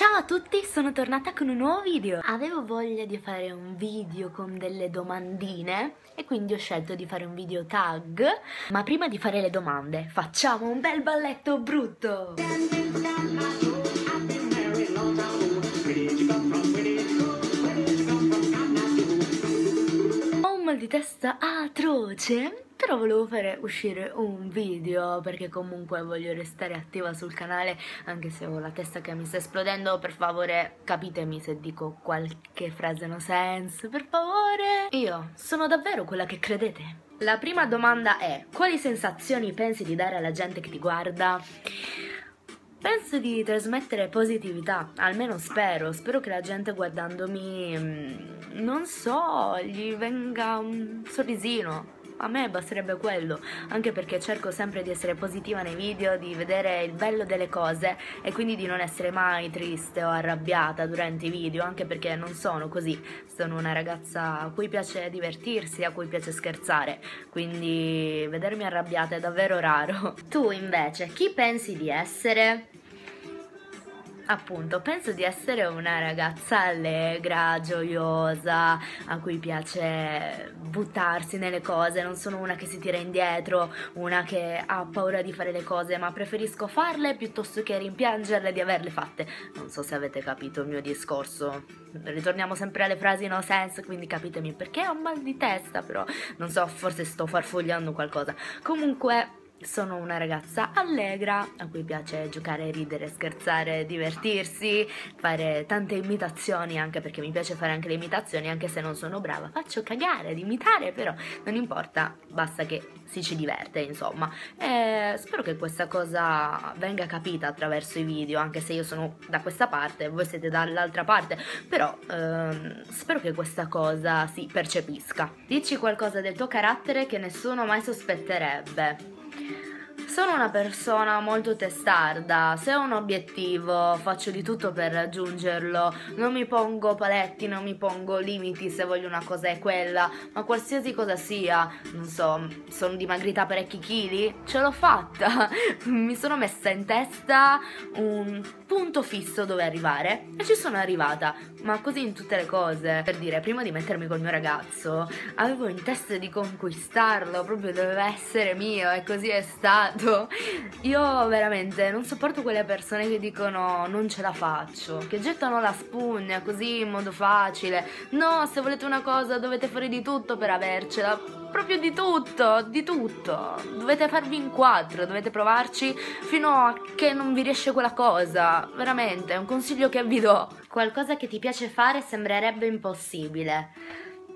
Ciao a tutti, sono tornata con un nuovo video. Avevo voglia di fare un video con delle domandine e quindi ho scelto di fare un video tag. Ma prima di fare le domande, facciamo un bel balletto brutto! Ho un mal di testa atroce, però volevo fare uscire un video perché comunque voglio restare attiva sul canale, anche se ho la testa che mi sta esplodendo. Per favore capitemi se dico qualche frase no sense, per favore. Io sono davvero quella che credete. La prima domanda è: quali sensazioni pensi di dare alla gente che ti guarda? Penso di trasmettere positività, almeno spero che la gente guardandomi, non so, gli venga un sorrisino. A me basterebbe quello, anche perché cerco sempre di essere positiva nei video, di vedere il bello delle cose e quindi di non essere mai triste o arrabbiata durante i video, anche perché non sono così. Sono una ragazza a cui piace divertirsi, a cui piace scherzare, quindi vedermi arrabbiata è davvero raro. Tu invece, chi pensi di essere? Appunto, penso di essere una ragazza allegra, gioiosa, a cui piace buttarsi nelle cose. Non sono una che si tira indietro, una che ha paura di fare le cose, ma preferisco farle piuttosto che rimpiangerle di averle fatte. Non so se avete capito il mio discorso. Ritorniamo sempre alle frasi no sense, quindi capitemi perché ho mal di testa, però non so, forse sto farfugliando qualcosa. Comunque, sono una ragazza allegra, a cui piace giocare, ridere, scherzare, divertirsi, fare tante imitazioni, anche perché mi piace fare anche le imitazioni, anche se non sono brava. Faccio cagare ad imitare, però non importa, basta che ci diverte, insomma. E spero che questa cosa venga capita attraverso i video, anche se io sono da questa parte e voi siete dall'altra parte, però spero che questa cosa si percepisca. Dici qualcosa del tuo carattere che nessuno mai sospetterebbe. Sono una persona molto testarda, se ho un obiettivo faccio di tutto per raggiungerlo, non mi pongo paletti, non mi pongo limiti. Se voglio una cosa è quella, ma qualsiasi cosa sia. Non so, sono dimagrita parecchi chili, ce l'ho fatta, mi sono messa in testa un punto fisso dove arrivare e ci sono arrivata, ma così in tutte le cose. Per dire, prima di mettermi col mio ragazzo avevo in testa di conquistarlo, proprio doveva essere mio e così è stato. Io veramente non sopporto quelle persone che dicono non ce la faccio, che gettano la spugna così in modo facile. No, se volete una cosa dovete fare di tutto per avercela, proprio di tutto, di tutto. Dovete farvi in quattro, dovete provarci fino a che non vi riesce quella cosa. Veramente, è un consiglio che vi do. Qualcosa che ti piace fare sembrerebbe impossibile.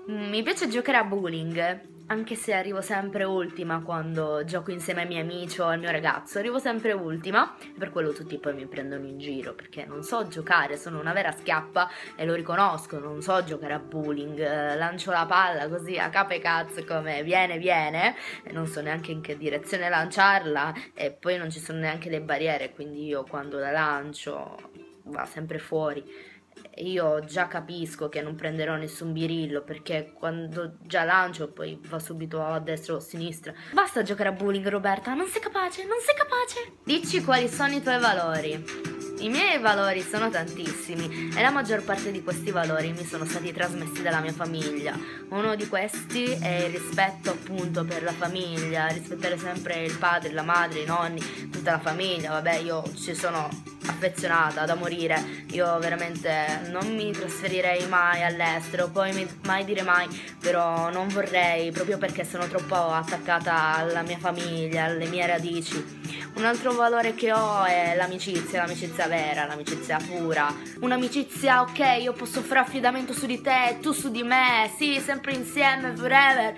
Mi piace giocare a bowling, anche se arrivo sempre ultima quando gioco insieme ai miei amici o al mio ragazzo. Arrivo sempre ultima, per quello tutti poi mi prendono in giro perché non so giocare, sono una vera schiappa e lo riconosco, non so giocare a bowling. Lancio la palla così a capo e cazzo, come viene, e non so neanche in che direzione lanciarla, e poi non ci sono neanche le barriere, quindi io quando la lancio va sempre fuori. Io già capisco che non prenderò nessun birillo perché quando già lancio poi va subito a destra o a sinistra. Basta giocare a bowling, Roberta, non sei capace, non sei capace. Dici quali sono i tuoi valori. I miei valori sono tantissimi e la maggior parte di questi valori mi sono stati trasmessi dalla mia famiglia. Uno di questi è il rispetto, appunto, per la famiglia, rispettare sempre il padre, la madre, i nonni, tutta la famiglia. Vabbè, io ci sono affezionata da morire, io veramente non mi trasferirei mai all'estero, poi mai dire mai, però non vorrei, proprio perché sono troppo attaccata alla mia famiglia, alle mie radici. Un altro valore che ho è l'amicizia, l'amicizia vera, l'amicizia pura. Un'amicizia, ok, io posso fare affidamento su di te, tu su di me, sì, sempre insieme, forever.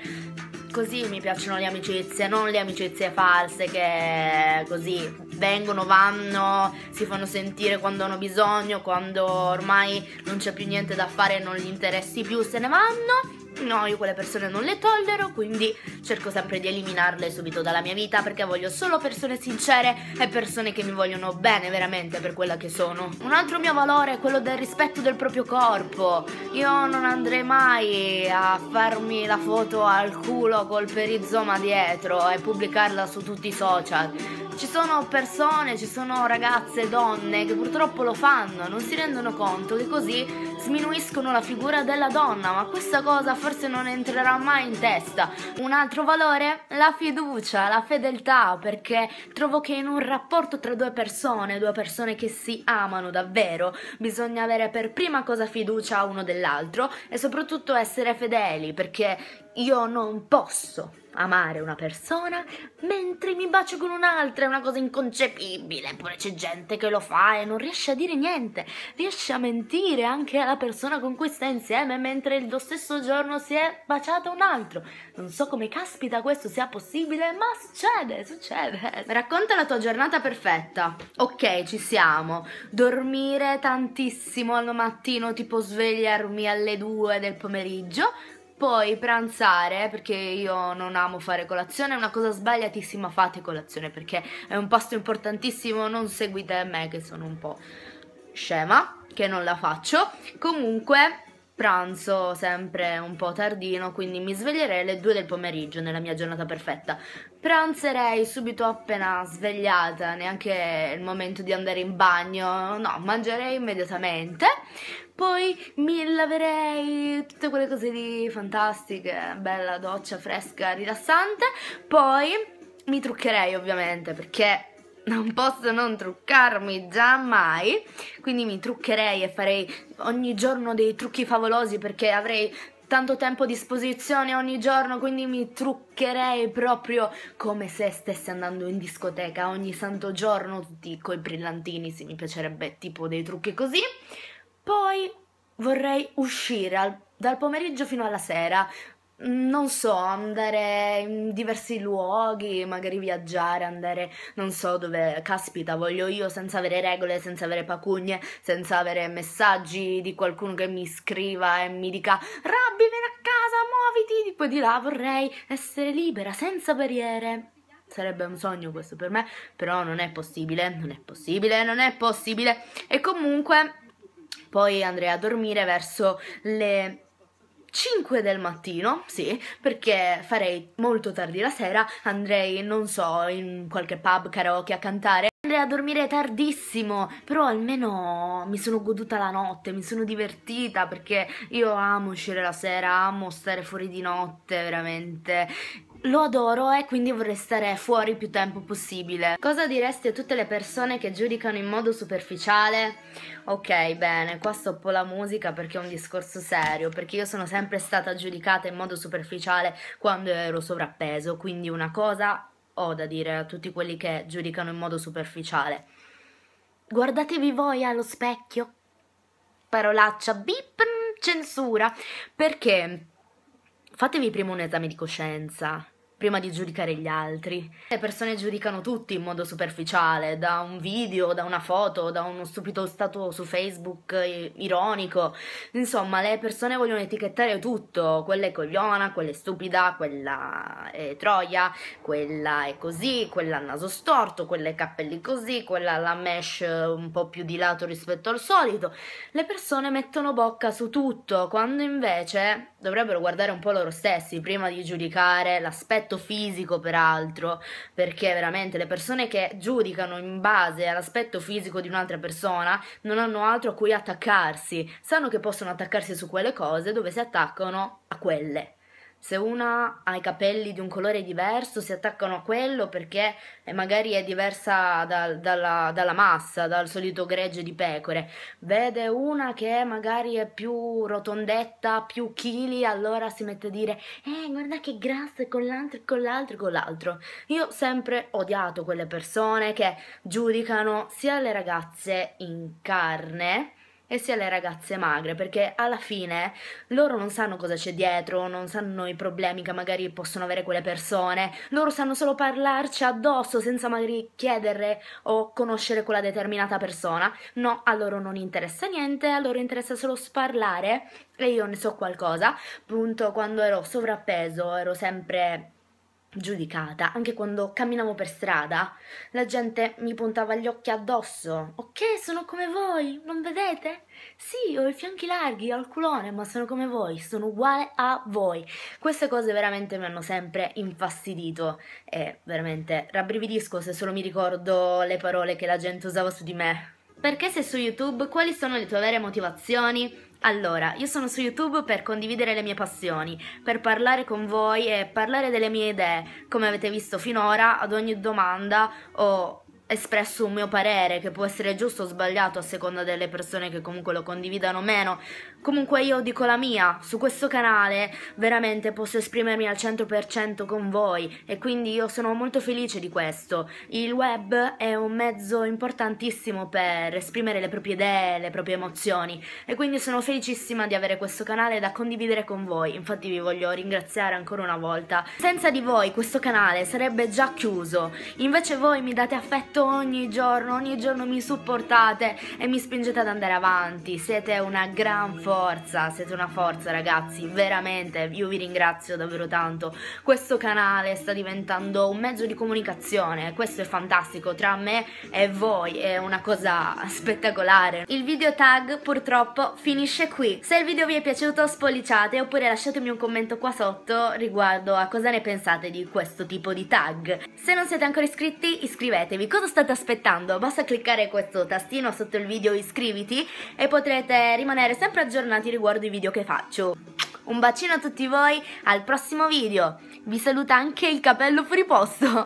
Così mi piacciono le amicizie, non le amicizie false che così vengono, vanno, si fanno sentire quando hanno bisogno, quando ormai non c'è più niente da fare, non gli interessi più, se ne vanno. No, io quelle persone non le tollero, quindi cerco sempre di eliminarle subito dalla mia vita, perché voglio solo persone sincere e persone che mi vogliono bene veramente per quella che sono. Un altro mio valore è quello del rispetto del proprio corpo. Io non andrei mai a farmi la foto al culo col perizoma dietro e pubblicarla su tutti i social. Ci sono persone, ci sono ragazze, donne che purtroppo lo fanno, non si rendono conto che così sminuiscono la figura della donna, ma questa cosa forse non entrerà mai in testa. Un altro valore? La fiducia, la fedeltà, perché trovo che in un rapporto tra due persone che si amano davvero, bisogna avere per prima cosa fiducia uno dell'altro e soprattutto essere fedeli, perché io non posso amare una persona mentre mi bacio con un'altra, è una cosa inconcepibile. Eppure c'è gente che lo fa e non riesce a dire niente, riesce a mentire anche alla persona con cui sta insieme mentre lo stesso giorno si è baciata un altro. Non so come caspita questo sia possibile, ma succede. Racconta la tua giornata perfetta. Ok, ci siamo. Dormire tantissimo al mattino, tipo svegliarmi alle 2 del pomeriggio. Poi pranzare, perché io non amo fare colazione, è una cosa sbagliatissima, fate colazione perché è un pasto importantissimo, non seguite me che sono un po' scema, che non la faccio. Comunque pranzo sempre un po' tardino, quindi mi sveglierei alle 2 del pomeriggio nella mia giornata perfetta. Pranzerei subito appena svegliata, neanche il momento di andare in bagno, no, mangerei immediatamente. Poi mi laverei, tutte quelle cose lì fantastiche, bella doccia fresca, rilassante. Poi mi truccherei ovviamente, perché non posso non truccarmi già mai. Quindi mi truccherei e farei ogni giorno dei trucchi favolosi, perché avrei tanto tempo a disposizione ogni giorno, quindi mi truccherei proprio come se stessi andando in discoteca ogni santo giorno, tutti coi brillantini, sì, mi piacerebbe tipo dei trucchi così. Poi vorrei uscire dal pomeriggio fino alla sera, non so, andare in diversi luoghi, magari viaggiare, andare non so dove caspita voglio io, senza avere regole, senza avere pacugne, senza avere messaggi di qualcuno che mi scriva e mi dica Rabbi vieni a casa, muoviti, di qua di là. Vorrei essere libera, senza barriere. Sarebbe un sogno questo per me, però non è possibile, non è possibile. E comunque poi andrei a dormire verso le 5 del mattino, sì, perché farei molto tardi la sera, andrei, non so, in qualche pub karaoke a cantare. Andrei a dormire tardissimo, però almeno mi sono goduta la notte, mi sono divertita, perché io amo uscire la sera, amo stare fuori di notte, veramente lo adoro e quindi vorrei stare fuori più tempo possibile. Cosa diresti a tutte le persone che giudicano in modo superficiale? Ok, bene, qua stoppo la musica perché è un discorso serio, perché io sono sempre stata giudicata in modo superficiale quando ero sovrappeso, quindi una cosa ho da dire a tutti quelli che giudicano in modo superficiale: guardatevi voi allo specchio. Parolaccia, bip, censura, perché fatevi prima un esame di coscienza prima di giudicare gli altri. Le persone giudicano tutti in modo superficiale, da un video, da una foto, da uno stupido stato su Facebook ironico. Insomma, le persone vogliono etichettare tutto, quella è cogliona, quella è stupida, quella è troia, quella è così, quella ha il naso storto, quella ha i capelli così, quella ha la mesh un po' più di lato rispetto al solito. Le persone mettono bocca su tutto, quando invece dovrebbero guardare un po' loro stessi prima di giudicare l'aspetto fisico, peraltro, perché veramente le persone che giudicano in base all'aspetto fisico di un'altra persona non hanno altro a cui attaccarsi, sanno che possono attaccarsi su quelle cose dove si attaccano a quelle. Se una ha i capelli di un colore diverso si attaccano a quello perché magari è diversa dalla massa, dal solito gregge di pecore. Vede una che magari è più rotondetta, più chili, allora si mette a dire guarda che grassa, con l'altro. Io ho sempre odiato quelle persone che giudicano sia le ragazze in carne e sia le ragazze magre, perché alla fine loro non sanno cosa c'è dietro, non sanno i problemi che magari possono avere quelle persone, loro sanno solo parlarci addosso senza magari chiedere o conoscere quella determinata persona. No, a loro non interessa niente, a loro interessa solo sparlare e io ne so qualcosa. Appunto, quando ero sovrappeso ero sempre giudicata, anche quando camminavo per strada la gente mi puntava gli occhi addosso. Ok, sono come voi, non vedete? Sì, ho i fianchi larghi, ho il culone, ma sono come voi, sono uguale a voi. Queste cose veramente mi hanno sempre infastidito e veramente rabbrividisco se solo mi ricordo le parole che la gente usava su di me. Perché sei su YouTube? Quali sono le tue vere motivazioni? Allora, io sono su YouTube per condividere le mie passioni, per parlare con voi e parlare delle mie idee. Come avete visto finora, ad ogni domanda ho espresso un mio parere, che può essere giusto o sbagliato a seconda delle persone che comunque lo condividano o meno. Comunque io dico la mia, su questo canale veramente posso esprimermi al 100% con voi e quindi io sono molto felice di questo. Il web è un mezzo importantissimo per esprimere le proprie idee, le proprie emozioni e quindi sono felicissima di avere questo canale da condividere con voi. Infatti vi voglio ringraziare ancora una volta. Senza di voi questo canale sarebbe già chiuso, invece voi mi date affetto ogni giorno mi supportate e mi spingete ad andare avanti. Siete una gran forza, siete una forza ragazzi, veramente io vi ringrazio davvero tanto. Questo canale sta diventando un mezzo di comunicazione, questo è fantastico, tra me e voi è una cosa spettacolare. Il video tag purtroppo finisce qui. Se il video vi è piaciuto spolliciate oppure lasciatemi un commento qua sotto riguardo a cosa ne pensate di questo tipo di tag. Se non siete ancora iscritti, iscrivetevi. Cosa state aspettando? Basta cliccare questo tastino sotto il video iscriviti e potrete rimanere sempre aggiornati riguardo i video che faccio. Un bacino a tutti voi, al prossimo video. Vi saluta anche il capello fuori posto.